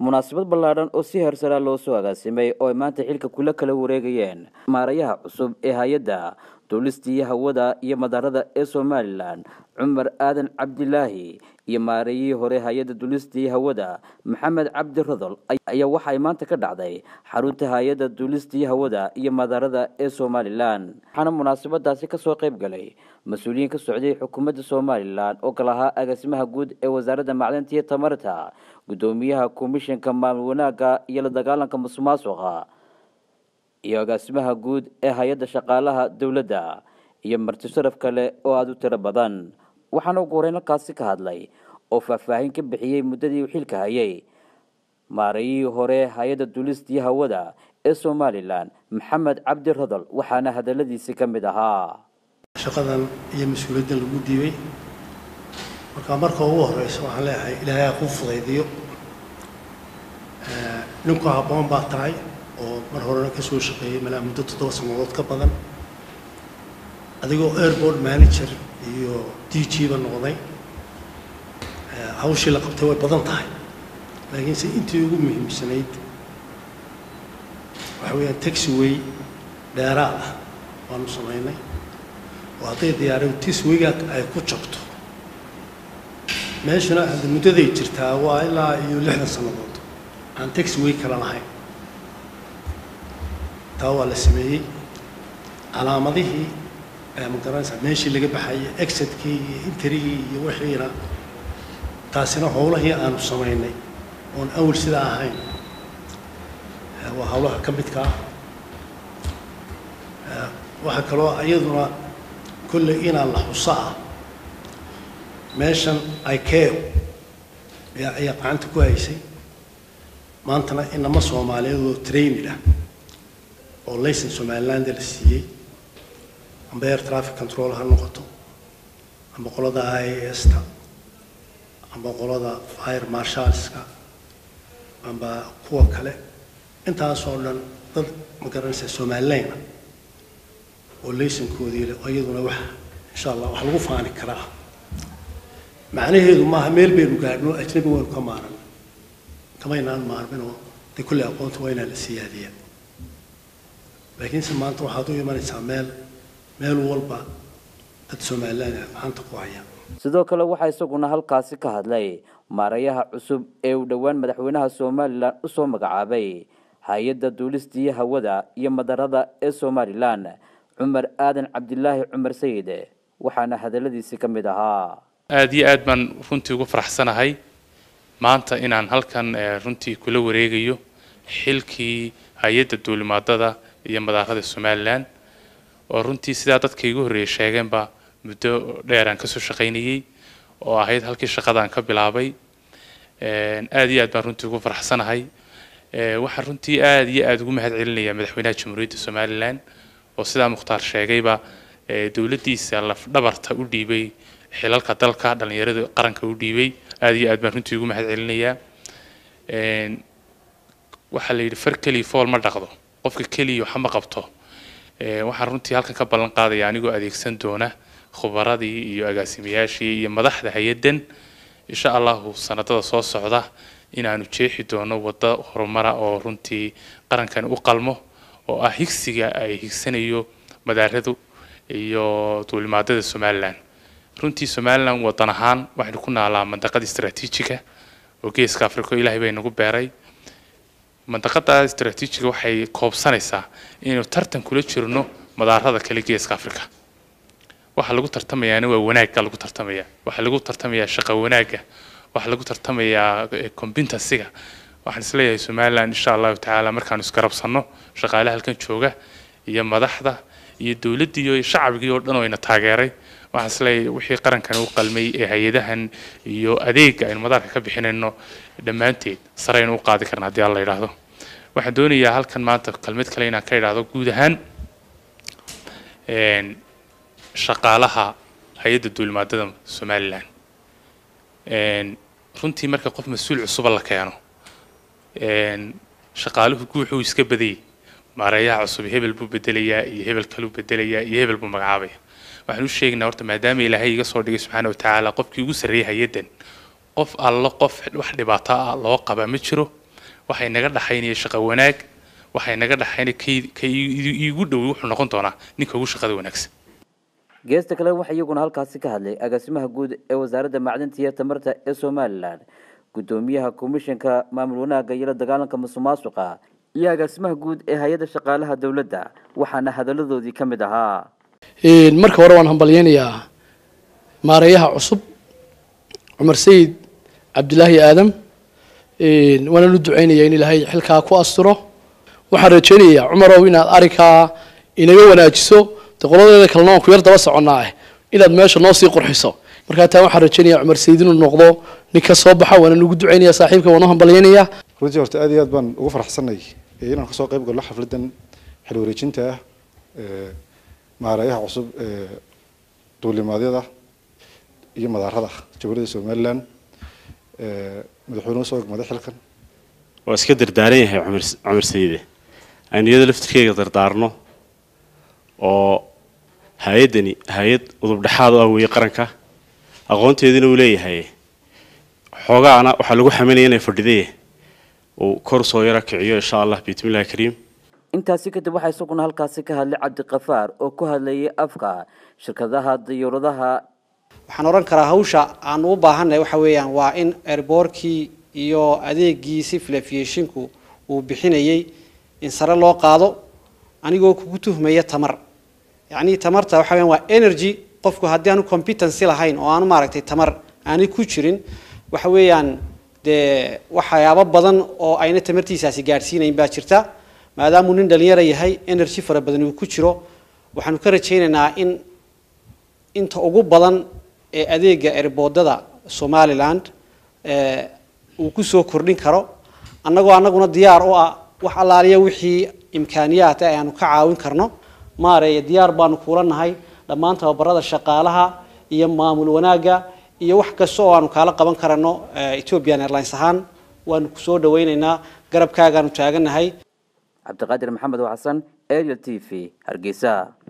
مناسبة بلادن أو سيهر سرا لو سواغا سيمي أو إمانتا حيلكا كولا كلا وريغيين ماريها عصوب إهايدا دولستي هودا يمداردا إسوماليلان عمر آدن عبدالله يماري هوري هايدا دولستي هودا محمد عبد الرضل أيوحا إمانتا كدعدي حاروتا هايدا دولستي هودا يمداردا إسوماليلان حانا مناسبة داسيكا سوقيب غالي مسؤولين كالسعودية حكومة سوماليلان أو كلاها أغاسمها قود إي وزارة معلنتية تمرتها gudoomiyaha komishanka maamul wanaaga iyo la dagaalanka musuqmaasuqa iyo agaasimaha guud ee hay'adda shaqaalaha dawladda iyo marti sharaf kale oo aad u tiro badan waxaan ugu horeyn halkaasi ka hadlay oo faahfaahin ka bixiyay muddadii uu xilka hayay maarayii hore hay'adda duulistii hawada ee Soomaaliland Maxamed Cabdi Radal waxaana hadaladiisa ka mid ahaa shaqadan iyo mas'uuliyadda lagu diibay marka uu horeeyay waxaan leeyahay ilaahay ku fudeeyo nuka haboon baa tahay oo mar hore ka soo shaqeeyay mala muddo 7 sanadood ka badan adigoo airport manager iyo DG ba noqday hawshii la qabtay way badan tahay laakiin si intii ugu muhiimsanayd waxa weeyaan taxiway dheeraad ah waanu sameynay oo haddii diyaarad taxiwayga ay ku jabto ماشي أنا المدة ذي جرتها وإلا يلحن الصناديق عن تكس ويك على نهاي توا لسمي على ماضيه مقارنة ماشي اللي جب حي أكسد كي إنتري يوحينا تاسنا حوله هي أنا صميني ون أول سلاح هاي وحوله كم بتكا وحكلوا أيضنا كل إنا الله وصاع ماشان أيكاو يا قانت كويسي ما أنتنا إن مصر ماليو تريني له أو ليسن سوماليلاند للسي أم بير ترافيك كنترول هالنقطة أم بقول هذا أي إستا أم بقول هذا فاير مارشالسكا أم بقوة كله أنت أصلاً ضد مقارنة سوماليلاند وليسن كودي له أيضنا وح إن شاء الله وحلوف عن الكراه معناه إذا ما هميل بيرجعنا أجنبي وكمارن كمان نان ماربينه تكل أقوات وين السيادية لكن سمعت واحد يوم أنا سامل مال والبا تسمع لنا عن تقوية صدق لو واحد سكونه هالقاسي كهذلي ماريها عصب أو دوان مدحونها سوماليلاند أسوم قعبي هيدا دولستي هودا يم دردا سوماليلاند عمر آدن عبد الله عمر سيده وحنا هذا الذي سكم دها أدي أدمن رنتي وفرح سنة هاي ما أنت إن عن هالكن رنتي كله وريجيو حلكي هيدا الدول مادة يم بداخل السوماليلاند ورنتي سدادت كيجو ريشاجن با بدو ليران كسر شقيني وهيد هالكي شقدان قبل عبي أدي أدمن رنتي وفرح سنة هاي وحرنتي أدي أدقوم هاد علني مدحونات جمهورية السوماليلاند وسدا مختار شاجي با دولتي سالف دبرت أودي بي حلال كتل كاد اللي يرد قرن كودي بي هذه أدمنت تيجوا محل علنية وحلي الفرق كلي فول ما دقضه قف كلي وحما قبطه وحرنتي هالك كبلن قاضي يعني جو أديك سنتونه خبراتي يقاسمياشي يمدح ده يدن إن شاء الله سنة تصور صعدة إن أنا تشيح دونه وضع خرمرة أو رنتي قرن كان أقلمه وأهيكسي أهيكسني يو مدارته يو طول ما تدرس سوماليلاند runtii Soomaaliland wadan ahaan waxaan ku naalaa mandaqad istiraatiijiga oo geeska Afrika Ilaahay bay nagu beeray mandaqada istiraatiijiga waxay koobsanaysaa inuu tartan kula jirno madaarada kale geeska Afrika waxa lagu tartamayaa waa wanaagga lagu tartamayaa waxa lagu tartamayaa shaqo wanaagga waxa lagu tartamayaa competency-ga waxaan isleeyahay Soomaaliland insha Allah ta'ala markaan isku rabsano shaqaalaha halkan jooga iyo madaxda iyo dawladda iyo shacabka oo dhan oo ina taageeray وحصلي وحي قرن كانوا قلمي هيدهن يو أديك المدارك بحين إنه لما أنت صرنا وقاعد كنا دي الله يرضى وحدوني يا هل كان ما أنت قلمت كلينا كير هذا جودهن شقالها هيدا الدول ما تدم سمعلن رنتي مركب قف مسؤول عصب الله كانوا شقاله كوي حوس كبدي مع رياح عصب يهبل ببدلية يهبل كلو بدلية يهبل بمقعبي waxaan u sheegnaa horta maadaama Ilaahay iga soo dhigay subhanahu wa ta'ala qofkii ugu sareeyay hayadan qof alla qof wax dhibaato ah loo qaba ma jiro waxay naga dhaxaynay shaqo wanaag waxay naga dhaxaynay kay igu dhow wuxuu noqon doona ninka ugu shaqada wanaagsan geesta kale waxa iyaguna halkaas ka hadlay agaasimaha guud ee wasaaradda macdinta iyo tamarta ee Soomaaliland gudoomiyaha komishanka maamul wanaagga iyo dagaalanka musuqmaasuqa iyo agaasimaha guud ee hay'adda shaqaalaha dawladda waxaana hadaladoodii kamid ahaa marka hore waan hambalyeeyaa maareeyaha cusub Umar Sayid Abdullahi Adam وانا ندعينا يعني لهاي حلقة كواسطرة وحرجيني يا عمر وينا أريكا إن يومنا جسوا تقولون لك الله كبير درس عناه إلى دمشق ناصي قرحصة مركاتها وحرجيني يا عمر سيدنا النقضاء نكسبها وانا ندعيني يا صاحبك ونهم بلينيا رجع أرتأدي أدبان وفر حسني هنا خصوصا قبل الله حفلة حلو رجنتها مع رأيها عصب طول الماضي ده يوم ذا هذا تقولي سوملان مدحون وصوق مدح لكن واسكدر داريه عمر سيدي أن يدلفت كي قدر دارنه أو هايدني هايد وضب دحاضه أو يقرنك أقونت يدينه ولي هاي حوجا أنا وحلقو حملي أنا فرديه وكورسو يراك عيو إن شاء الله بيتم الله كريم أنت سكت بوحي سوقنا هالكاسكها لعبد قفار وكها لي أفقا شركتها ديورها waxaan oran karaa hawsha aan u baahanay waxa weeyaan waa in airportki iyo adeegiisii flafiyashinku uu bixinayay in sare loo qaado anigoo ku tuhmaya tamar yani tamarta waxa weeyaan waa energy qofku hadii aanu competency lahayn oo aanu maaragtay tamar aanu ku jirin waxa weeyaan de waxyaabo badan oo ayna tamartiisaasi gaarsiinayeen baa jirta maadaama uu nin dhalinyaro yahay energy fara badan uu ku jiro waxaan ka rajaynaynaa in inta ugu badan ee adeega airportada Somaliland uu ku soo kordhin karo annaguna diyaar u ah wax allaaliya wixii imkaaniyaad ah aanu ka caawin karno maareeyo diyaar baan ku lanahay dhammaan tababarada shaqaalaha iyo maamul wanaaga iyo wax kasta oo aanu kala qaban karno Ethiopian Airlines ahaan waan ku soo dhaweynaynaa garabkaaga aanu taaganahay Cabdiqaadir Maxamed Xasan ATV Hargeysa